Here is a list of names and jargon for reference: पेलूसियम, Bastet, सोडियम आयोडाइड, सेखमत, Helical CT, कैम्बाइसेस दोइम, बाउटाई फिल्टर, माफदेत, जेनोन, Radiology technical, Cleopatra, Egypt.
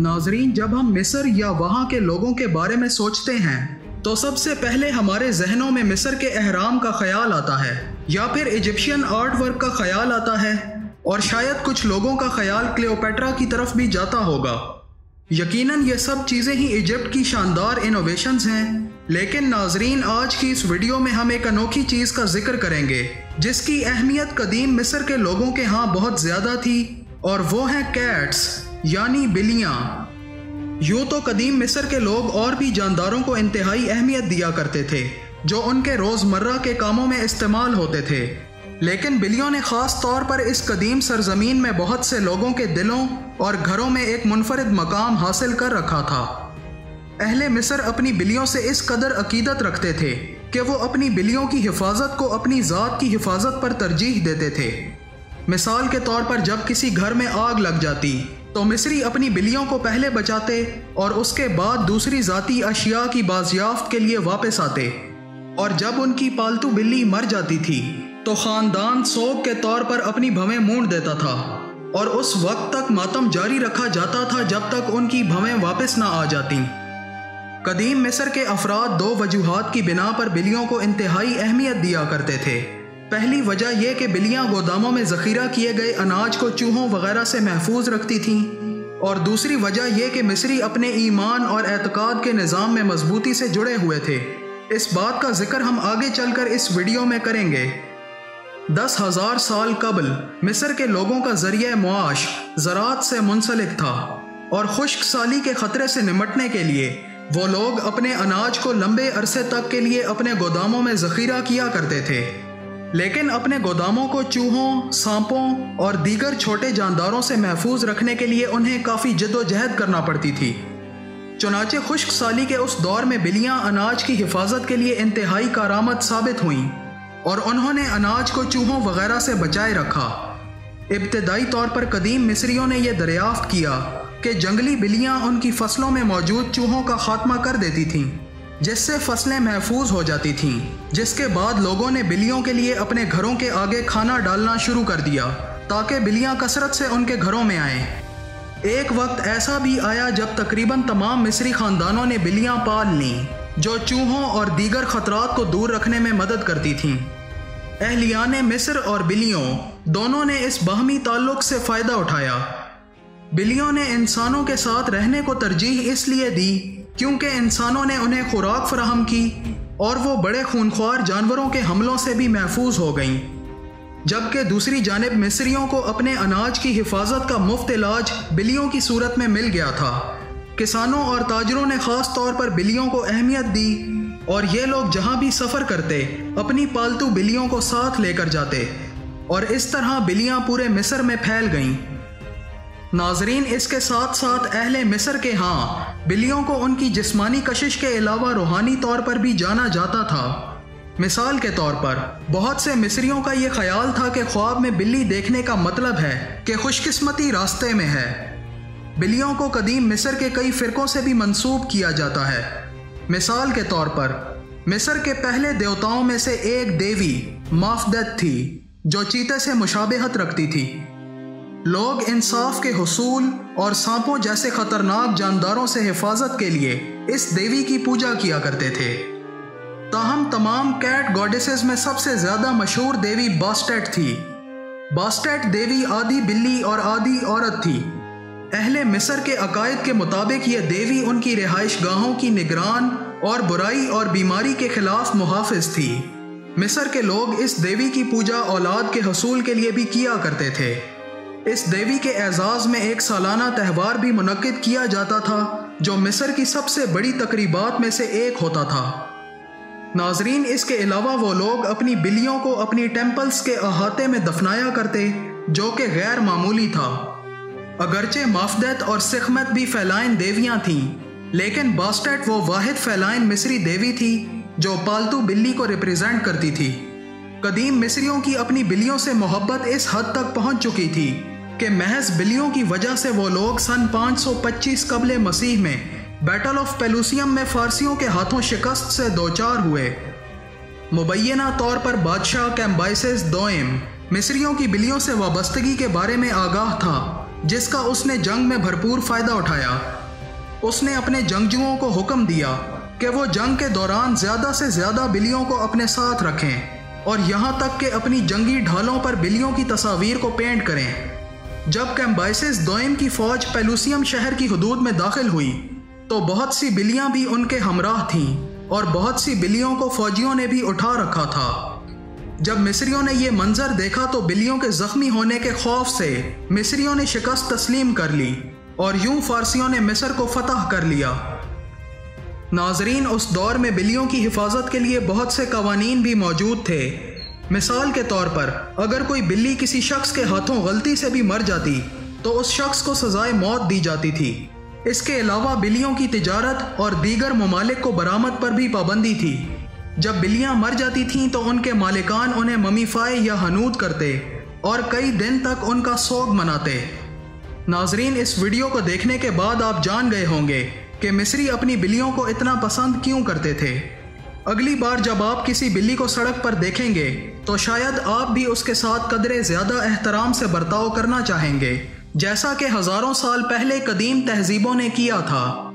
नाजरीन, जब हम मिस्र या वहाँ के लोगों के बारे में सोचते हैं तो सबसे पहले हमारे जहनों में मिस्र के अहराम का ख्याल आता है या फिर इजिप्शियन आर्ट वर्क का ख्याल आता है और शायद कुछ लोगों का ख्याल क्लियोपेट्रा की तरफ भी जाता होगा। यकीनन ये सब चीज़ें ही इजिप्ट की शानदार इनोवेशंस हैं, लेकिन नाजरीन आज की इस वीडियो में हम एक अनोखी चीज़ का जिक्र करेंगे जिसकी अहमियत कदीम मिस्र के लोगों के यहाँ बहुत ज़्यादा थी, और वो है कैट्स यानी बिल्लियाँ। यूँ तो कदीम मिस्र के लोग और भी जानदारों को इंतहाई अहमियत दिया करते थे जो उनके रोज़मर्रा के कामों में इस्तेमाल होते थे, लेकिन बिल्लियों ने ख़ास तौर पर इस कदीम सरजमीन में बहुत से लोगों के दिलों और घरों में एक मुनफरद मकाम हासिल कर रखा था। अहले मिस्र अपनी बिल्लियों से इस कदर अकीदत रखते थे कि वो अपनी बिल्लियों की हिफाजत को अपनी ज़ात की हिफाजत पर तरजीह देते थे। मिसाल के तौर पर जब किसी घर में आग लग जाती तो मिस्री अपनी बिल्लियों को पहले बचाते और उसके बाद दूसरी ज़ाती अशिया की बाजियाफ्त के लिए वापस आते, और जब उनकी पालतू बिल्ली मर जाती थी तो ख़ानदान सोग के तौर पर अपनी भवें मूंड देता था और उस वक्त तक मातम जारी रखा जाता था जब तक उनकी भवें वापस ना आ जाती। कदीम मिस्र के अफराद दो वजूहात की बिना पर बिल्लियों को इंतहाई अहमियत दिया करते थे। पहली वजह यह कि बिल्लियाँ गोदामों में ज़ख़ीरा किए गए अनाज को चूहों वगैरह से महफूज रखती थीं, और दूसरी वजह यह कि मिस्री अपने ईमान और एतकाद के निज़ाम में मजबूती से जुड़े हुए थे। इस बात का जिक्र हम आगे चल कर इस वीडियो में करेंगे। 10,000 साल कबल मिस्र के लोगों का ज़रिए मुआश ज़राअत से मुंसलिक था, और खुश्क साली के ख़तरे से निमटने के लिए वो लोग अपने अनाज को लंबे अरसे तक के लिए अपने गोदामों में ज़ख़ीरा किया करते थे, लेकिन अपने गोदामों को चूहों, सांपों और दीगर छोटे जानदारों से महफूज रखने के लिए उन्हें काफ़ी जद्दोजहद करना पड़ती थी। चुनाचे खुश्क साली के उस दौर में बिल्लियाँ अनाज की हिफाजत के लिए इंतहाई कारामद साबित हुईं और उन्होंने अनाज को चूहों वगैरह से बचाए रखा। इब्तदाई तौर पर कदीम मिस्रियों ने यह दरियाफ्त किया कि जंगली बिल्लियाँ उनकी फसलों में मौजूद चूहों का खात्मा कर देती थीं, जिससे फसलें महफूज हो जाती थीं, जिसके बाद लोगों ने बिल्लियों के लिए अपने घरों के आगे खाना डालना शुरू कर दिया ताकि बिल्लियाँ कसरत से उनके घरों में आएँ। एक वक्त ऐसा भी आया जब तकरीबन तमाम मिस्री ख़ानदानों ने बिल्लियाँ पाल लीं जो चूहों और दीगर खतरात को दूर रखने में मदद करती थीं। अहलियाने मिस्र और बिल्लियों दोनों ने इस बाहमी ताल्लुक़ से फ़ायदा उठाया। बिल्लियों ने इंसानों के साथ रहने को तरजीह इसलिए दी क्योंकि इंसानों ने उन्हें खुराक फराहम की और वो बड़े खूनख्वार जानवरों के हमलों से भी महफूज हो गईं, जबकि दूसरी जानिब मिस्रियों को अपने अनाज की हिफाजत का मुफ्त इलाज बिल्लियों की सूरत में मिल गया था। किसानों और ताजरों ने ख़ास तौर पर बिल्लियों को अहमियत दी और ये लोग जहाँ भी सफ़र करते अपनी पालतू बिल्लियों को साथ लेकर जाते, और इस तरह बिल्लियाँ पूरे मिस्र में फैल गईं। नाजरीन, इसके साथ साथ अहले मिस्र के हाँ बिल्लियों को उनकी जिस्मानी कशिश के अलावा रूहानी तौर पर भी जाना जाता था। मिसाल के तौर पर बहुत से मिस्रियों का ये ख्याल था कि ख्वाब में बिल्ली देखने का मतलब है कि खुशकिस्मती रास्ते में है। बिल्लियों को कदीम मिस्र के कई फ़िरक़ों से भी मंसूब किया जाता है। मिसाल के तौर पर मिस्र के पहले देवताओं में से एक देवी माफदेत थी जो चीते से मुशाबहत रखती थी। लोग इंसाफ के हुसूल और सांपों जैसे ख़तरनाक जानदारों से हिफाजत के लिए इस देवी की पूजा किया करते थे। ताहम तमाम कैट गॉडेसेस में सबसे ज़्यादा मशहूर देवी बास्टेट थी। बास्टेट देवी आधी बिल्ली और आधी औरत थी। अहले मिस्र के अकायद के मुताबिक यह देवी उनकी रिहाइश गाहों की निगरान और बुराई और बीमारी के खिलाफ मुहाफिज थी। मिस्र के लोग इस देवी की पूजा औलाद के हसूल के लिए भी किया करते थे। इस देवी के एजाज़ में एक सालाना त्यौहार भी मुनक्किद किया जाता था जो मिस्र की सबसे बड़ी तकरीबात में से एक होता था। नाजरीन, इसके अलावा वो लोग अपनी बिल्लियों को अपनी टेम्पल्स के अहाते में दफनाया करते जो कि गैर मामूली था। अगरचे माफदेत और सेखमत भी फैलाइन देवियाँ थीं, लेकिन बास्टेट वो वाहिद फैलाइन मिस्री देवी थी जो पालतू बिल्ली को रिप्रेजेंट करती थी। कदीम मिस्रियों की अपनी बिल्लियों से मोहब्बत इस हद तक पहुँच चुकी थी कि महज बिल्लियों की वजह से वो लोग सन 525 कबल मसीह में बैटल ऑफ पेलूसियम में फ़ारसियों के हाथों शिकस्त से दोचार हुए। मुबैना तौर पर बादशाह कैम्बाइसेस दोइम मिस्रियों की बिल्लियों से वाबस्तगी के बारे में आगाह था जिसका उसने जंग में भरपूर फायदा उठाया। उसने अपने जंगजुओं को हुक्म दिया कि वो जंग के दौरान ज़्यादा से ज़्यादा बिल्लियों को अपने साथ रखें और यहाँ तक कि अपनी जंगी ढालों पर बिल्लियों की तस्वीर को पेंट करें। जब कैम्बाइसिस दोइम की फ़ौज पेलुसियम शहर की हदूद में दाखिल हुई तो बहुत सी बिल्लियाँ भी उनके हमराह थीं और बहुत सी बिल्लियों को फ़ौजियों ने भी उठा रखा था। जब मिस्रियों ने यह मंजर देखा तो बिल्लियों के ज़ख्मी होने के खौफ से मिस्रियों ने शिकस्त तस्लीम कर ली और यूं फ़ारसियों ने मिस्र को फतह कर लिया। नाजरीन, उस दौर में बिल्लियों की हिफाजत के लिए बहुत से कवानीन भी मौजूद थे। मिसाल के तौर पर अगर कोई बिल्ली किसी शख्स के हाथों गलती से भी मर जाती तो उस शख्स को सजाए मौत दी जाती थी। इसके अलावा बिल्लियों की तिजारत और दीगर ममालिक को बरामद पर भी पाबंदी थी। जब बिल्लियाँ मर जाती थीं तो उनके मालिकान उन्हें ममीफाई या हनूद करते और कई दिन तक उनका सोग मनाते। नाजरीन, इस वीडियो को देखने के बाद आप जान गए होंगे कि मिस्री अपनी बिल्लियों को इतना पसंद क्यों करते थे। अगली बार जब आप किसी बिल्ली को सड़क पर देखेंगे तो शायद आप भी उसके साथ कदरे ज़्यादा एहतराम से बर्ताव करना चाहेंगे, जैसा कि हज़ारों साल पहले कदीम तहजीबों ने किया था।